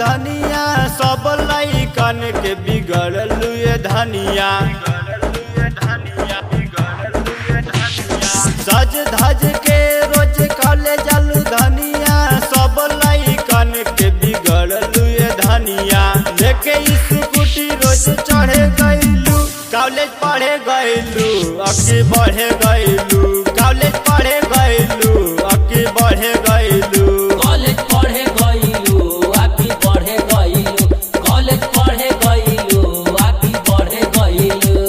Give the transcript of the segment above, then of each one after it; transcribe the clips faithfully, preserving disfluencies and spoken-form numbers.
धनिया सब लैकन के बिगड़ल धनिया सज धज के रोज कॉले जालू धनिया सब लैकन के बिगड़ल धनिया लेके स्कूटी रोज चढ़े गईलू कॉलेज पढ़े गईलू अके बढ़े गईलू कॉलेज पढ़े गईलू अके बढ़े गईलू कॉलेज पढ़े गईलू अके बढ़े गईलू कॉलेज पढ़े गईलू अके बढ़े गईलू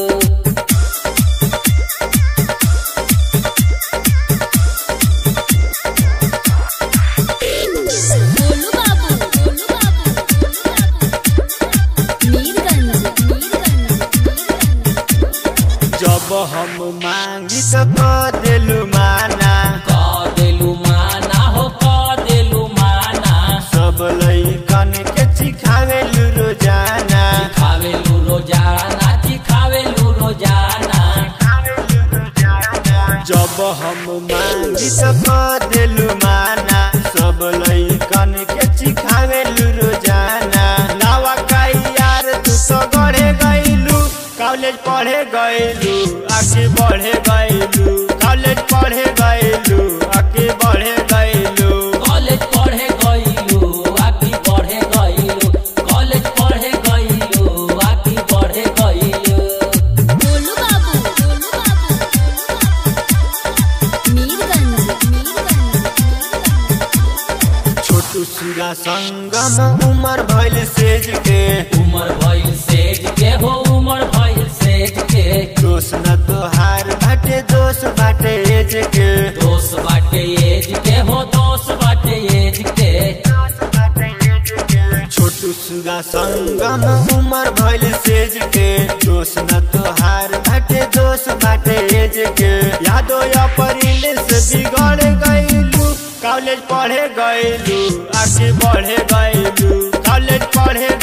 जब हम मांगी तो का देलू माना का देलू माना हो का देलू माना सब लैकन के सिखावेलू रोजाना सिखावेलू रोजाना सिखावेलू रोजाना सिखावेलू रोजाना जब हम मांगी तो का देलू माना सब लैकन के सिखावेलू रोजाना लावा काई यार तू तो गढ़े गईलू कॉलेज पढ़े गईलू आगे बढ़े गईलू कॉलेज पढ़े गईलू आगे बढ़े गईलू कॉलेज पढ़े गईलू आगे बढ़े गईलू कॉलेज पढ़े गईलू आगे बढ़े गईलू गोलू बाबू गोलू बाबू मीरगंज मीरगंज छोटू सुरा संगम उमर भइल सेज के उमर भइल सेज के हो उमर भइल सेज के दोस्त न तोहार बाटे दोस्त बाटे एज के दोस्त बाटे एज के हो दोस्त बाटे एज के दोस्त बाटे एज के छोटू सुगा संगम उमर भइल सेज के दोस्त न तोहार बाटे दोस्त बाटे एज के यादो या परिल से बिगड़ गईलू कॉलेज पढ़े गईलू आगे बढ़े गईलू कॉलेज पढ़े